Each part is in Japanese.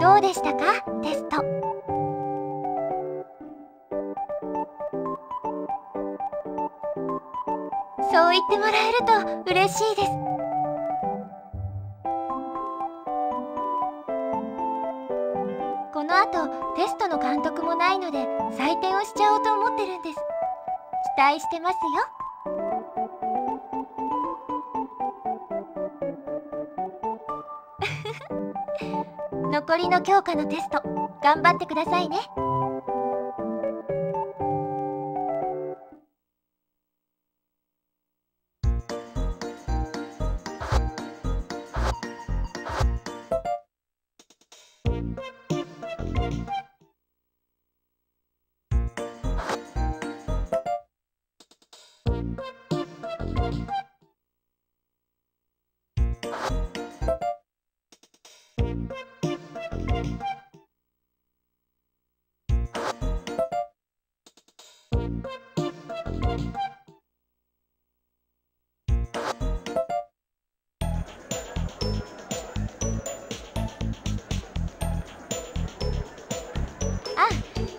どうでしたか？テスト。そう言ってもらえると嬉しいです。このあとテストの監督もないので採点をしちゃおうと思ってるんです。期待してますよ。残りの教科のテスト頑張ってくださいね。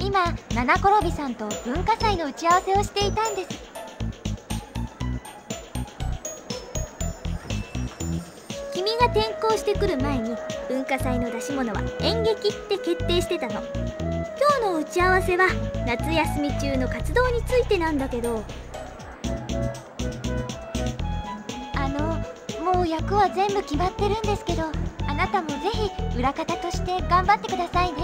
今、七転びさんと文化祭の打ち合わせをしていたんです。君が転校してくる前に文化祭の出し物は演劇って決定してたの。今日の打ち合わせは夏休み中の活動についてなんだけど、もう役は全部決まってるんですけど、あなたもぜひ裏方として頑張ってくださいね。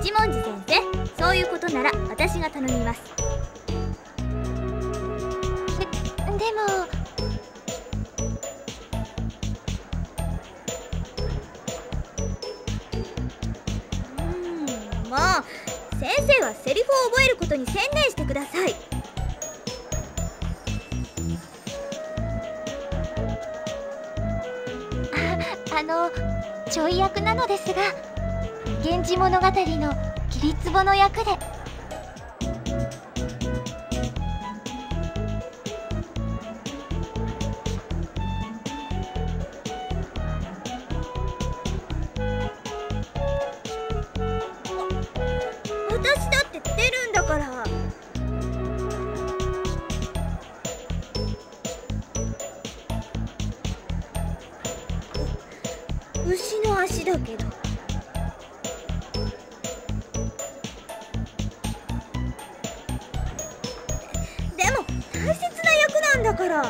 一文字先生、そういうことなら私が頼みます。でももう先生はセリフを覚えることに専念してください。ちょい役なのですが。源氏物語の桐壺の役で。私だって出るんだから。牛の足だけど。だから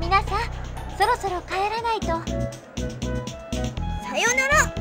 皆さんそろそろ帰らないと。さよなら。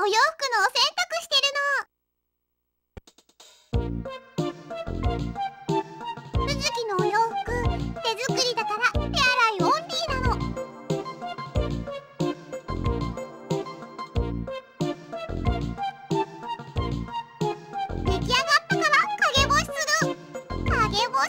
お洋服のお洗濯してるの。ふずきのお洋服手作りだから手洗いオンリーなの。出来上がったから陰干しする。陰干し。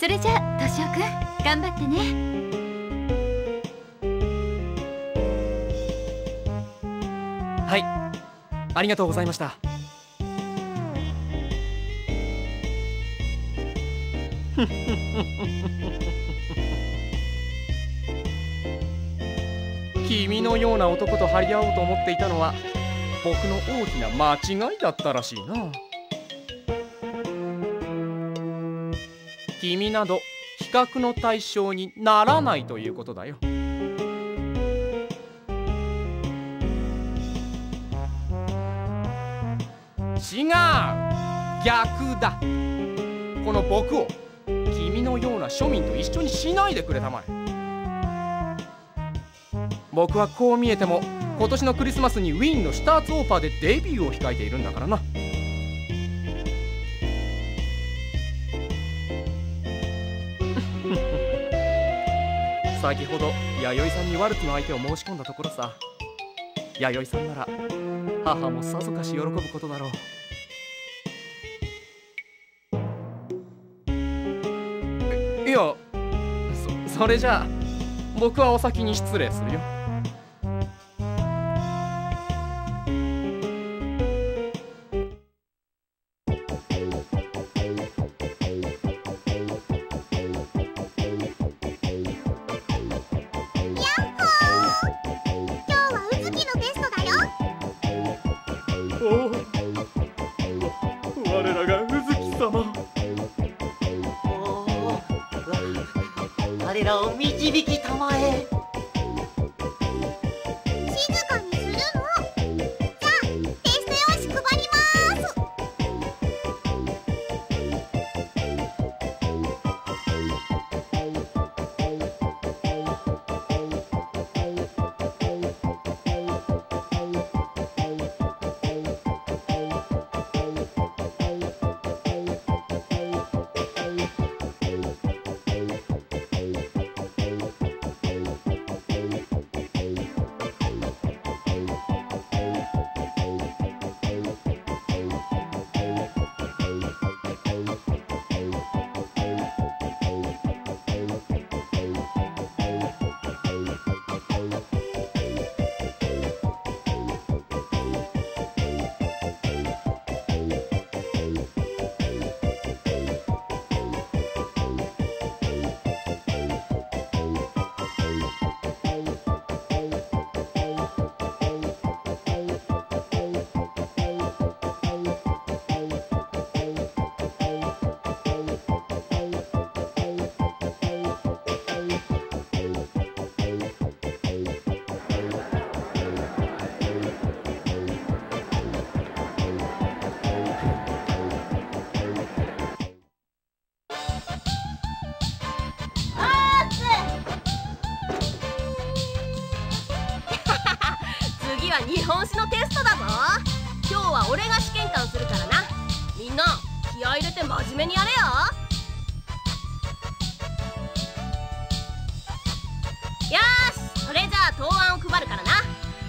それじゃあとしおくん頑張ってね。はい、ありがとうございました。君のような男と張り合おうと思っていたのは僕の大きな間違いだったらしいな。君など比較の対象にならないということだよ。違う、逆だ。この僕を君のような庶民と一緒にしないでくれたまえ。僕はこう見えても今年のクリスマスにウィーンのシュターツオーパーでデビューを控えているんだからな。先ほど弥生さんにワルツの相手を申し込んだところさ、弥生さんなら母もさぞかし喜ぶことだろう。いや、それじゃあ僕はお先に失礼するよ。日本史のテストだぞ。今日は俺が試験官するからな。みんな気合い入れて真面目にやれよ。よし、それじゃあ答案を配るからな。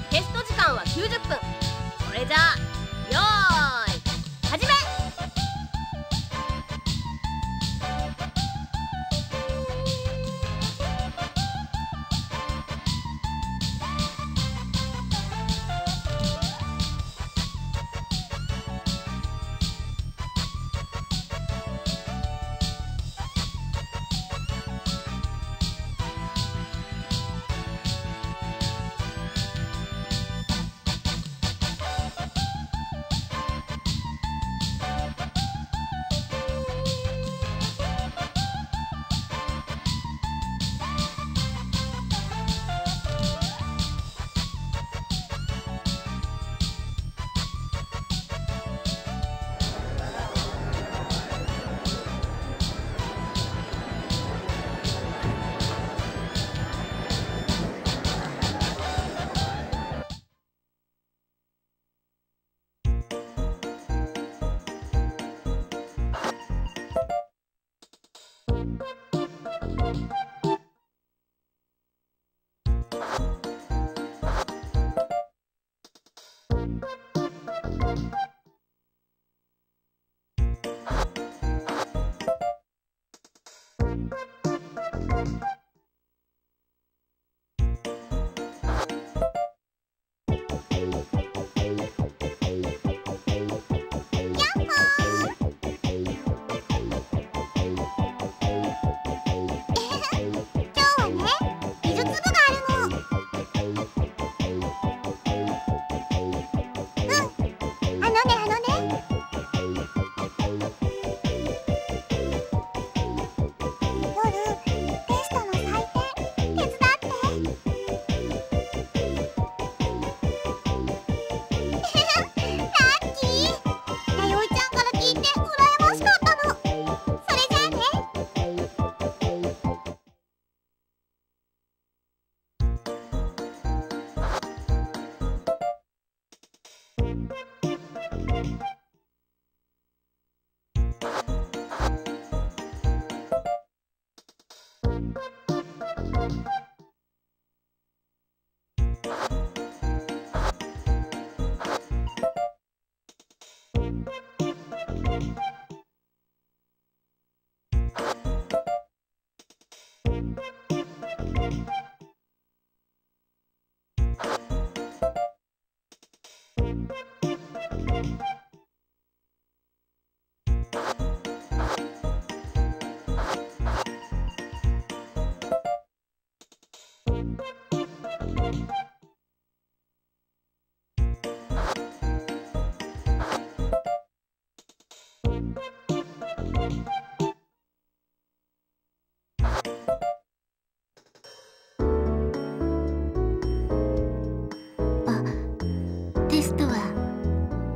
テスト時間は90分。それじゃあよーい始め。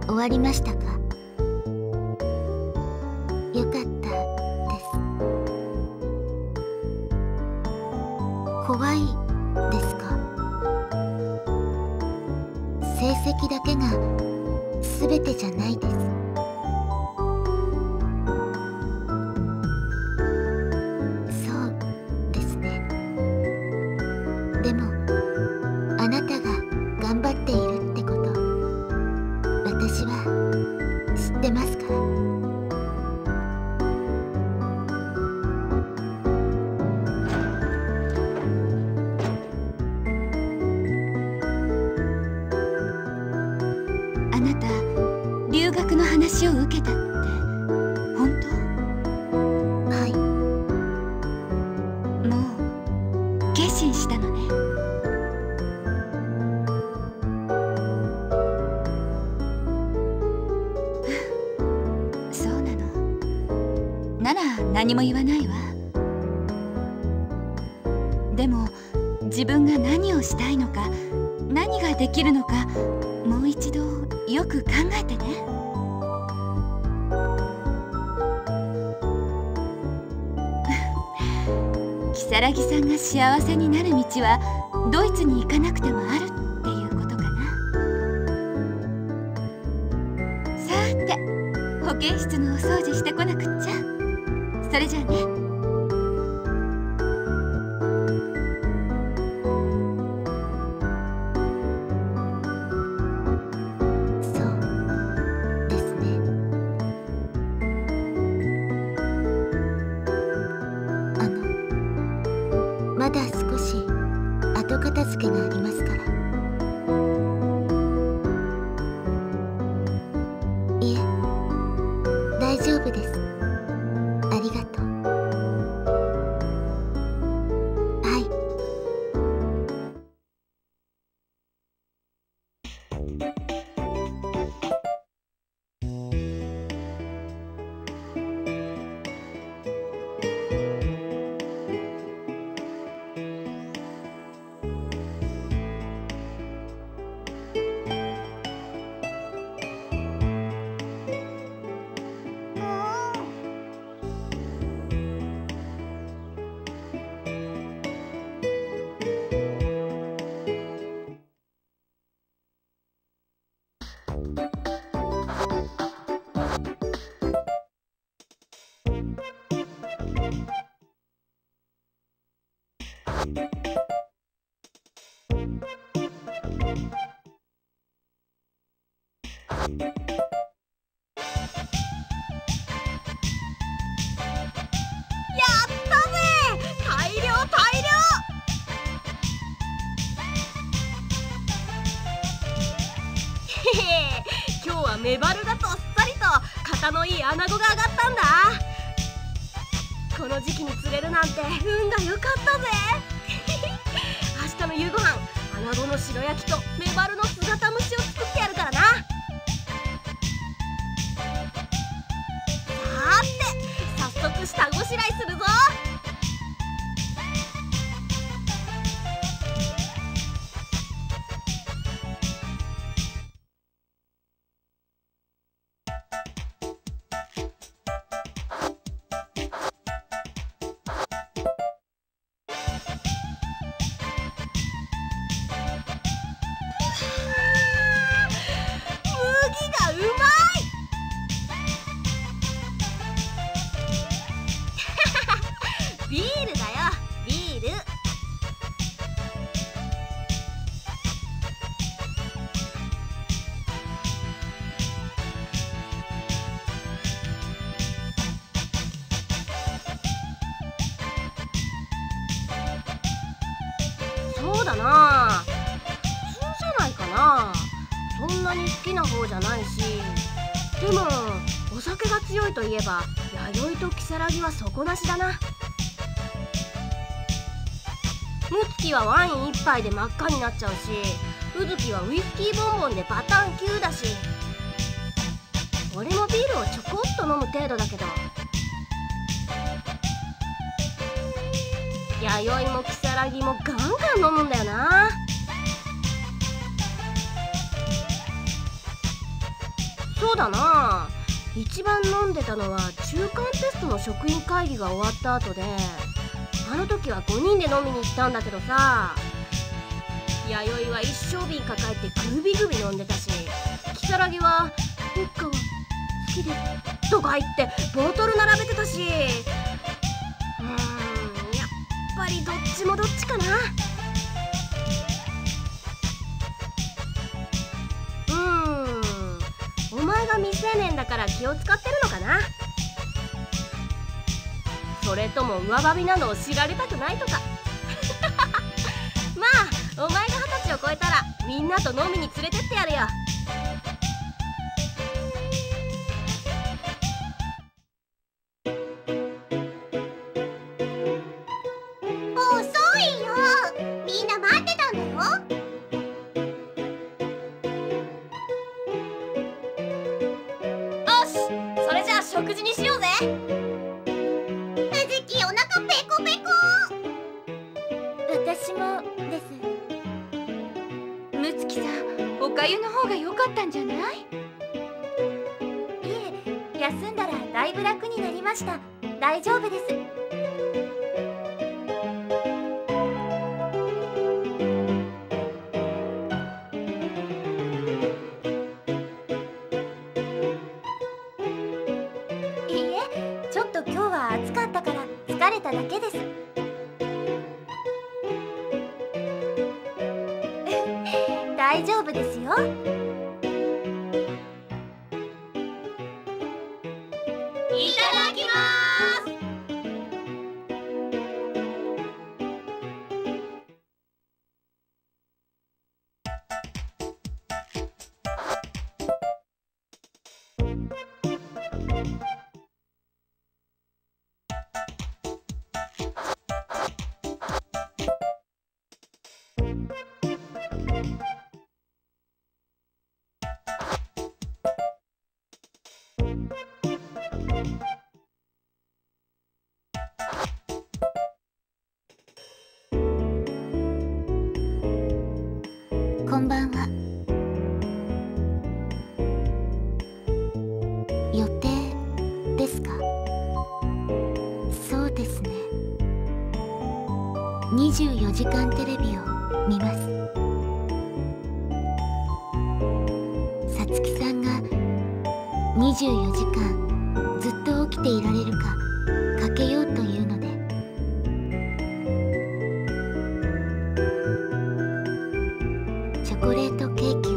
終わりましたか？よかったです。怖いですか？成績だけが全てじゃないです。そうですね。でもあなたが頑張っている私は知ってますから。あなた、留学の話を受けたって本当？はい。もう決心したのね。なら何も言わないわ。でも自分が何をしたいのか、何ができるのか、もう一度よく考えてね。如月さんが幸せになる道はドイツに行かなくてもあるっていうことかな。さて、保健室のお掃除してこなくっちゃ。それじゃあね。そうですね。まだ少し後片付けがありますから。いえ、大丈夫です。ありがとう。メバルがとっさりと型のいいアナゴが上がったんだ。この時期に釣れるなんて運が良かったぜ明日の夕ご飯、アナゴの白焼きとメバルの姿蒸しを作ってやるからな。さて、早速下ごしらえするぞ。そうだな、普通じゃないかな。そんなに好きな方じゃないし、でもお酒が強いといえば弥生と如月は底なしだな。睦月はワイン一杯で真っ赤になっちゃうし、卯月はウイスキーボンボンでパターン9だし、俺もビールをちょこっと飲む程度だけど、弥生も如月もガンガン飲むんだよな。そうだな、一番飲んでたのは中間テストの職員会議が終わった後で、あの時は5人で飲みに行ったんだけどさ、弥生は一升瓶抱えてグビグビ飲んでたし、如月は「僕は好きで」とか言ってボトル並べてたし、やっぱりどっちもどっちかな。お前が未成年だから気を使ってるのかな。それとも上ばみなどを知られたくないとかまあお前が20歳を超えたらみんなと飲みに連れてってやるよ。食事にしようぜ。藤木、お腹ペコペコ。私もです。睦月さん、おかゆの方が良かったんじゃない？いえ、休んだらだいぶ楽になりました。大丈夫です。だけです。大丈夫ですよ。いただきます。こんばんは。予定ですか？そうですね。24時間テレビを見ます。さつきさんが24時間ずっと起きていられるかかけようというので、チョコレートケーキを。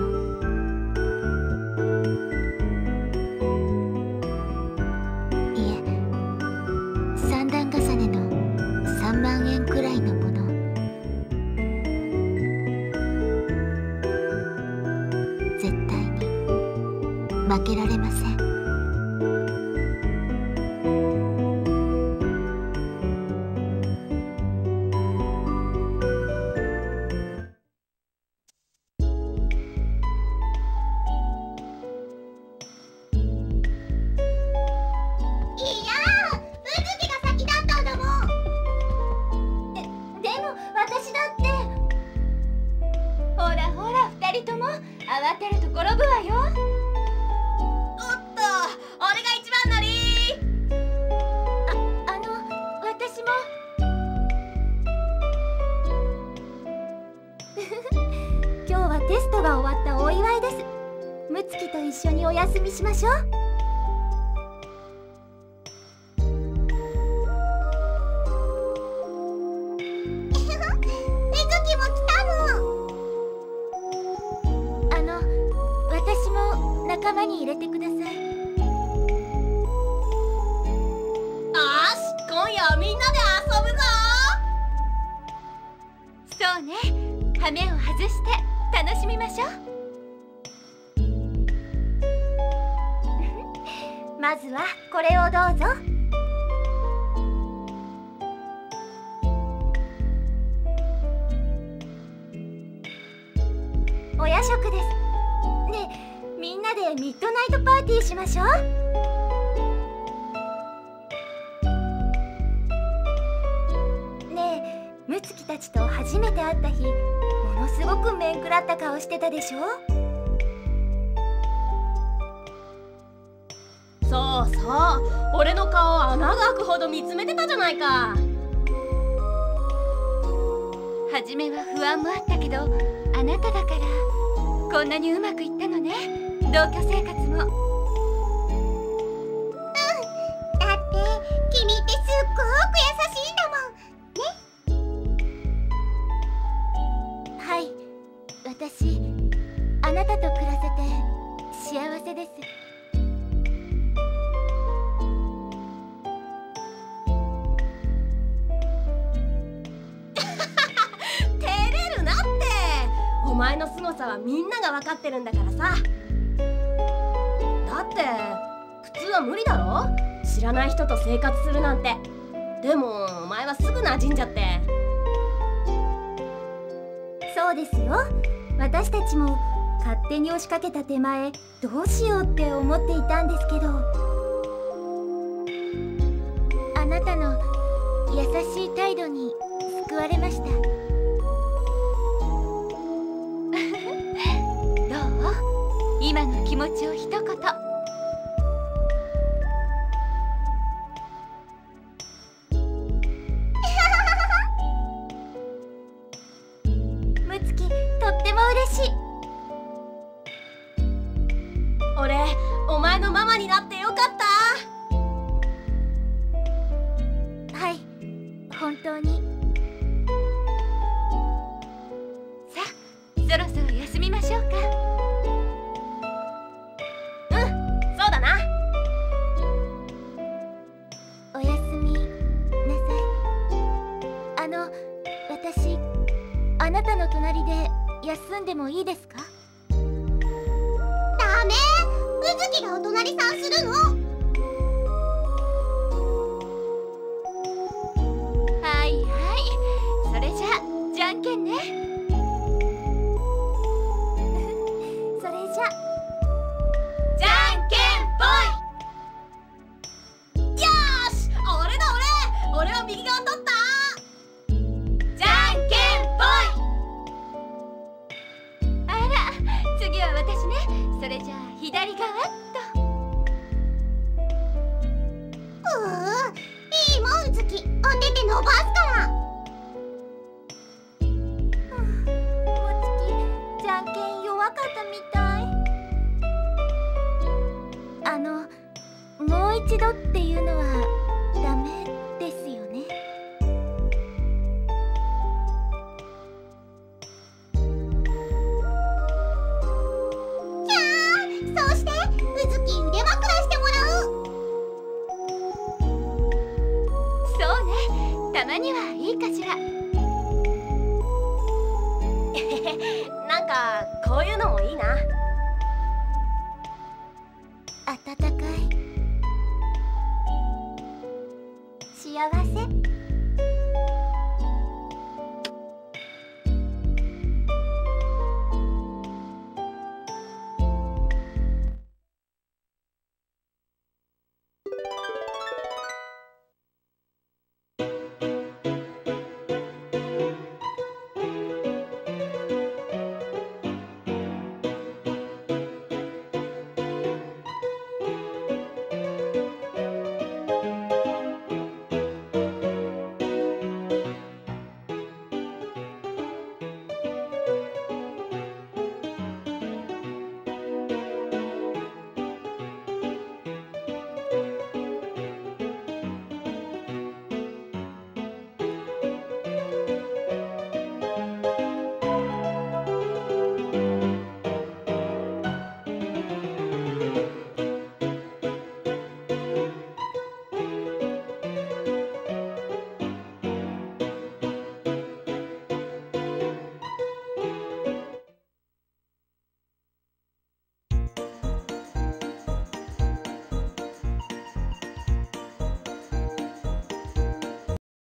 いえ、3段重ねの3万円くらいのもの。絶対に負テストが終わったお祝いです。睦月と一緒にお休みしましょう。仲間に入れてください。よし、今夜はみんなで遊ぶぞ。そうね、羽目を外して楽しみましょう。まずはこれをどうぞ。お夜食ですね。みんなでミッドナイトパーティーしましょう。ねえ、睦月たちと初めて会った日、ものすごく面食らった顔してたでしょ。そうそう、俺の顔を穴が開くほど見つめてたじゃないか。初めは不安もあったけど、あなただからこんなにうまくいったのね。同居生活も。うん、だって君ってすっごく優しいんだもんね。はい、私あなたと暮らせて幸せです。照れるなって、お前の凄さはみんなが分かってるんだからさ。だって普通は無理だろ、知らない人と生活するなんて。でもお前はすぐ馴染んじゃって。そうですよ、私たちも勝手に押しかけた手前、どうしようって思っていたんですけど、あなたの優しい態度に救われました。どう？今の気持ちを一言。俺、お前のママになってよかった。はい、本当に。さあ、そろそろ休みましょうか。うん、そうだな。おやすみなさい。私、あなたの隣で休んでもいいですか？ダメ！睦月がお隣さんするの。はいはい、それじゃあじゃんけんね。それじゃじゃんけんぽい。よし、俺だ俺は右側取った。次は私ね。それじゃあ左側っと。いいもんずき、お手で伸ばすから。睦月、じゃんけん弱かったみたい。もう一度っていうのはダメですよね。たまにはいいかしら。なんかこういうのもいいな。